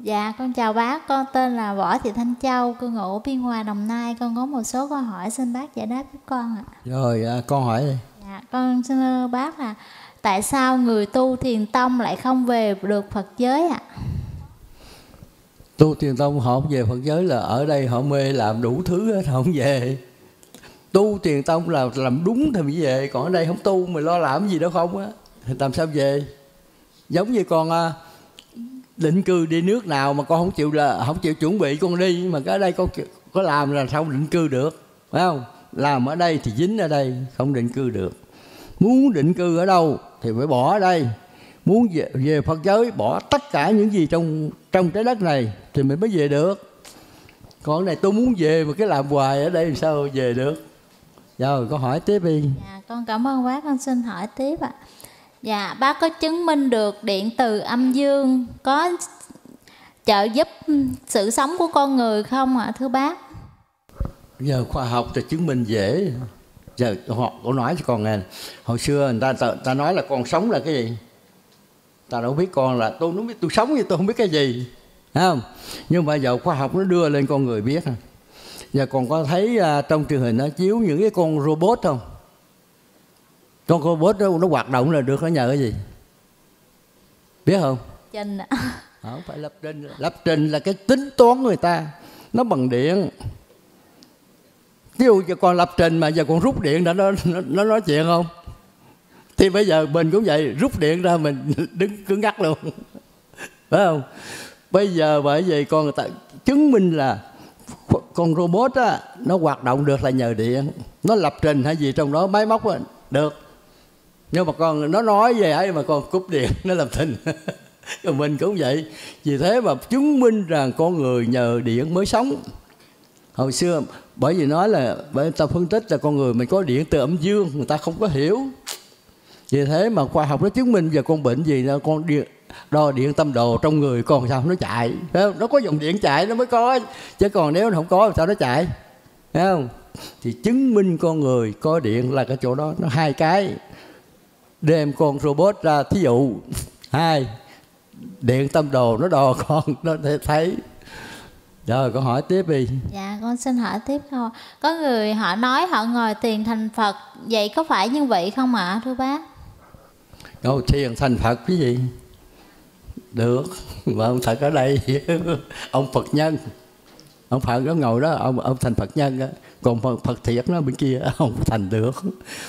Dạ, con chào bác. Con tên là Võ Thị Thanh Châu, cư ngụ Biên Hòa, Đồng Nai. Con có một số câu hỏi xin bác giải đáp giúp con ạ. Rồi, con hỏi đi. Dạ, con xin thưa bác là tại sao người tu Thiền Tông lại không về được Phật giới ạ? Tu Thiền Tông họ không về Phật giới là ở đây họ mê làm đủ thứ hết, họ không về. Tu Thiền Tông là làm đúng thì mới về, còn ở đây không tu mà lo làm gì đâu không á, thì làm sao về? Giống như con định cư đi nước nào mà con không chịu chuẩn bị con đi, mà cái ở đây con có làm là sao định cư được, phải không? Làm ở đây thì dính ở đây, không định cư được. Muốn định cư ở đâu thì phải bỏ ở đây. Muốn về Phật giới, bỏ tất cả những gì trong trái đất này thì mình mới về được. Còn này tôi muốn về mà cái làm hoài ở đây làm sao về được? Rồi con hỏi tiếp đi. Dạ, con cảm ơn bác, con xin hỏi tiếp ạ. Dạ, bác có chứng minh được điện từ âm dương có trợ giúp sự sống của con người không ạ, thưa bác? Giờ khoa học thì chứng minh dễ. Giờ họ có nói cho con nghe, hồi xưa người ta nói là con sống là cái gì? Ta đâu biết con là, tôi không biết tôi sống như tôi không biết cái gì, thấy không? Nhưng mà giờ khoa học nó đưa lên con người biết. Giờ còn có thấy trong truyền hình nó chiếu những cái con robot không? Con robot đó, nó hoạt động là được, nó nhờ cái gì? Biết không? Trình ạ. Không phải lập trình. Lập trình là cái tính toán người ta, nó bằng điện. Chứ giờ con lập trình mà giờ con rút điện đã nó nói chuyện không? Thì bây giờ mình cũng vậy, rút điện ra mình đứng cứng ngắc luôn, phải không? Bây giờ bởi vậy con người ta chứng minh là con robot á, nó hoạt động được là nhờ điện. Nó lập trình hay gì trong đó, máy móc á, được. Nhưng mà con nó nói về ấy mà con cúp điện, nó lập trình. Còn mình cũng vậy. Vì thế mà chứng minh rằng con người nhờ điện mới sống. Hồi xưa bởi vì nói là, bởi người ta phân tích là con người mình có điện từ âm dương, người ta không có hiểu. Vì thế mà khoa học nó chứng minh giờ con bệnh gì là con đo điện tâm đồ trong người con sao nó chạy, thấy không? Nó có dòng điện chạy nó mới có, chứ còn nếu nó không có sao nó chạy, thấy không? Thì chứng minh con người có điện là cái chỗ đó, nó hai cái. Đem con robot ra thí dụ, hai điện tâm đồ nó đo con nó thấy. Rồi con hỏi tiếp đi. Dạ, con xin hỏi tiếp thôi. Có người họ nói họ ngồi thiền thành Phật, vậy có phải như vậy không ạ, thưa bác? Ngồi thiền thành Phật cái gì? Được, mà ông Phật ở đây, ông Phật nhân. Ông Phật nó ngồi đó, ông thành Phật nhân đó. Còn Phật thiệt nó bên kia, ông thành được.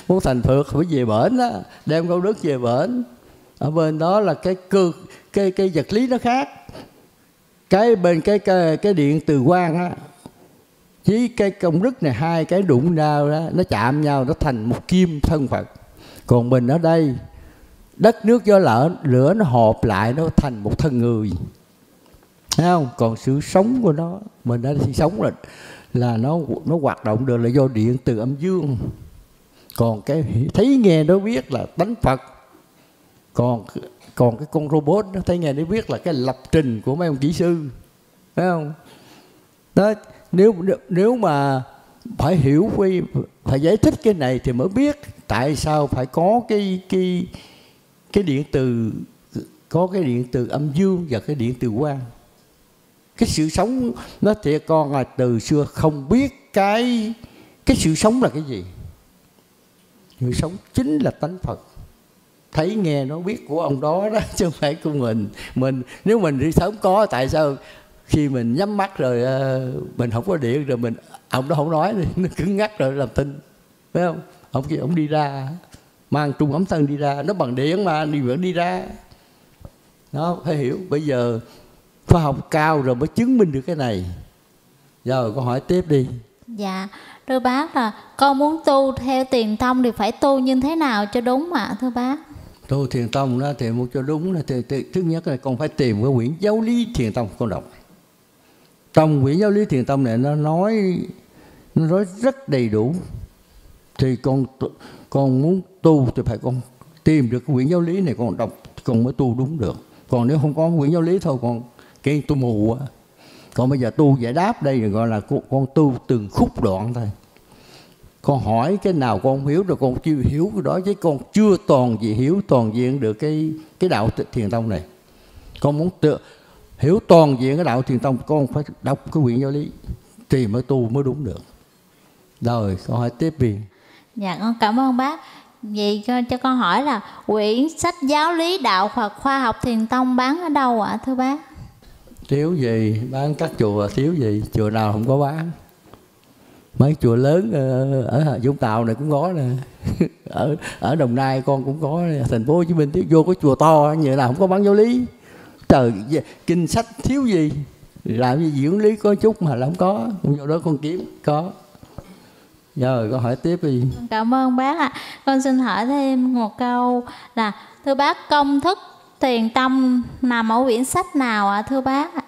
Muốn thành Phật phải về bển đó, đem công đức về bển. Ở bên đó là cái vật lý nó khác. Cái bên cái điện từ quang á, với cái công đức này, hai cái đụng nhau đó, nó chạm nhau, nó thành một kim thân Phật. Còn mình ở đây, đất nước gió lửa nó hộp lại, nó thành một thân người, thấy không? Còn sự sống của nó, mình đã sự sống là nó hoạt động được là do điện từ âm dương. Còn cái thấy nghe nó biết là tánh Phật. Còn cái con robot nó thấy nghe nó biết là cái lập trình của mấy ông kỹ sư, phải không? Đó, nếu mà phải hiểu, phải giải thích cái này thì mới biết tại sao phải có cái điện từ, có cái điện từ âm dương và cái điện từ quang. Cái sự sống nó thiệt con là từ xưa không biết cái sự sống là cái gì. Sự sống chính là tánh Phật. Thấy nghe nó biết của ông đó đó, chứ không phải của mình. Mình nếu mình đi sớm có, tại sao khi mình nhắm mắt rồi mình không có điện rồi mình, ông đó không nói, nó cứng ngắc rồi làm tin, phải không? Ông kia ông đi ra, mang trung ấm thân đi ra, nó bằng điện mà vẫn đi ra. Nó phải hiểu, bây giờ khoa học cao rồi mới chứng minh được cái này. Giờ con hỏi tiếp đi. Dạ, thưa bác là con muốn tu theo Thiền Tông thì phải tu như thế nào cho đúng ạ, thưa bác? Tu Thiền Tông đó thì một cho đúng là thứ nhất là con phải tìm cái quyển giáo lý Thiền Tông con đọc. Trong quyển giáo lý Thiền Tông này nó nói rất đầy đủ. Thì con muốn tu thì phải con tìm được quyển giáo lý này con đọc, con mới tu đúng được. Còn nếu không có quyển giáo lý thôi con cái tu mù. Còn bây giờ tu giải đáp đây gọi là con tu từng khúc đoạn thôi. Con hỏi cái nào con hiểu rồi con chưa hiểu cái đó, chứ con chưa toàn diện được cái đạo Thiền Tông này. Con muốn hiểu toàn diện cái đạo Thiền Tông, con phải đọc cái quyển giáo lý thì mới tu mới đúng được. Rồi câu hỏi tiếp đi. Dạ con cảm ơn bác. Vậy cho con hỏi là quyển sách giáo lý đạo Phật khoa học Thiền Tông bán ở đâu ạ thưa bác? Thiếu gì, bán các chùa thiếu gì, chùa nào không có bán. Mấy chùa lớn ở Vũng Tàu này cũng có nè, ở Đồng Nai con cũng có, Thành phố Hồ Chí Minh, vô có chùa to như là không có bán giáo lý. Trời, kinh sách thiếu gì, làm gì diễn lý có chút mà là không có, vô đó con kiếm có. Rồi con hỏi tiếp đi. Cảm ơn bác ạ. Con xin hỏi thêm một câu là thưa bác, công thức Thiền Tông nằm ở quyển sách nào ạ thưa bác ạ?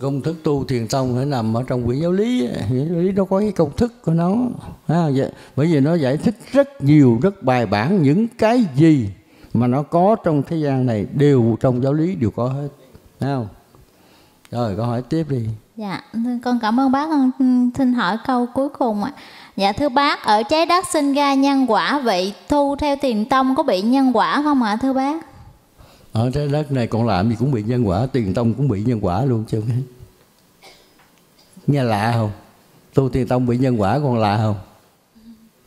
Công thức tu Thiền Tông phải nằm ở trong quyển giáo lý. Quyển giáo lý nó có cái công thức của nó bởi vì nó giải thích rất nhiều, rất bài bản. Những cái gì mà nó có trong thế gian này đều trong giáo lý, đều có hết, thấy không? Rồi con hỏi tiếp đi. Dạ con cảm ơn bác. Con xin hỏi câu cuối cùng ạ. Dạ thưa bác, ở trái đất sinh ra nhân quả, vậy tu theo Thiền Tông có bị nhân quả không ạ thưa bác? Ở trái đất này còn làm gì cũng bị nhân quả, Thiền Tông cũng bị nhân quả luôn chứ. Nghe lạ không? Tu Thiền Tông bị nhân quả còn lạ không?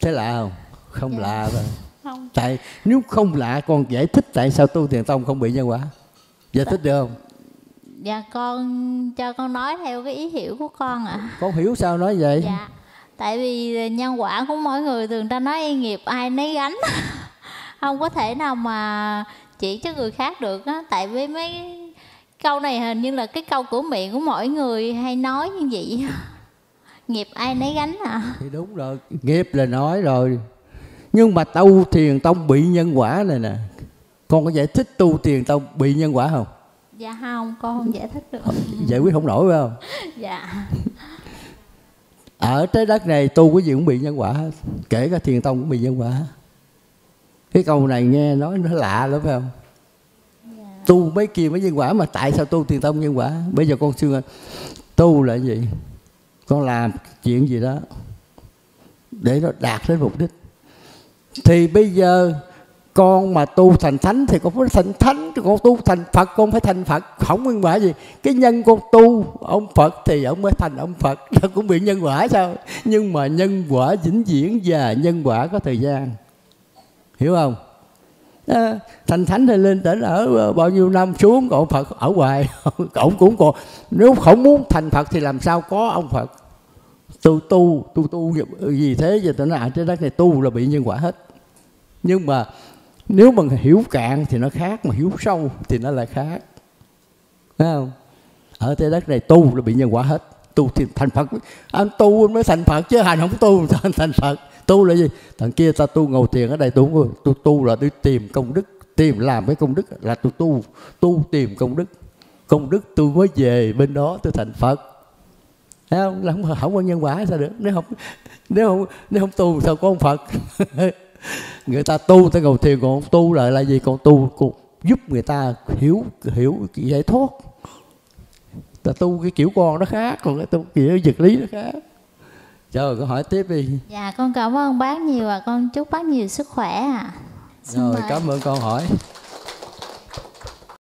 Thế lạ không? Không dạ. Lạ rồi. Không. Tại nếu không lạ con giải thích tại sao tu Thiền Tông không bị nhân quả. Giải thích được không? Dạ con cho con nói theo cái ý hiểu của con ạ. Con hiểu sao nói vậy? Dạ. Tại vì nhân quả của mỗi người thường ta nói nghiệp ai nấy gánh. Không có thể nào mà chỉ cho người khác được đó. Tại vì mấy câu này hình như là cái câu của miệng của mỗi người hay nói như vậy. Nghiệp ai nấy gánh à? Thì đúng rồi, nghiệp là nói rồi. Nhưng mà tu Thiền Tông bị nhân quả này nè, con có giải thích tu Thiền Tông bị nhân quả không? Dạ không, con không giải thích được. Giải quyết không nổi phải không? Dạ. Ở trái đất này tu cái gì cũng bị nhân quả, kể cả Thiền Tông cũng bị nhân quả. Cái câu này nghe nói nó lạ lắm phải không? Dạ. Tu mấy kia mới nhân quả mà tại sao tu Thiền Tông nhân quả? Bây giờ con xưa tu là gì? Con làm chuyện gì đó để nó đạt đến mục đích. Thì bây giờ con mà tu thành thánh thì con phải thành thánh, con tu thành Phật con phải thành Phật, không nhân quả gì. Cái nhân con tu ông Phật thì ông mới thành ông Phật, nó cũng bị nhân quả sao? Nhưng mà nhân quả vĩnh viễn và nhân quả có thời gian. Hiểu không? Thành thánh thì lên tỉnh ở bao nhiêu năm xuống, còn Phật ở hoài. Ông cũng còn, nếu không muốn thành Phật thì làm sao có ông Phật. Tu gì thế giờ tụi nó ở trên đất này tu là bị nhân quả hết. Nhưng mà nếu mà hiểu cạn thì nó khác, mà hiểu sâu thì nó lại khác. Thấy không? Ở trên đất này tu là bị nhân quả hết. Tu thì thành Phật, anh tu mới thành Phật chứ hành không tu thì thành Phật. Tu là gì? Thằng kia ta tu ngồi thiền ở đây tu là đi tìm công đức, tìm làm cái công đức là tu tìm công đức. Công đức tôi mới về bên đó tôi thành Phật. Thấy không? Là không có nhân quả sao được? Nếu không tu sao có ông Phật? Người ta tu tới ngồi thiền, còn tu lại là gì? Còn tu còn giúp người ta hiểu giải thoát. Ta tu cái kiểu con nó khác, còn cái tu kiểu vật lý nó khác. Rồi con hỏi tiếp đi. Dạ con cảm ơn bác nhiều và con chúc bác nhiều sức khỏe ạ. Rồi cảm ơn con hỏi.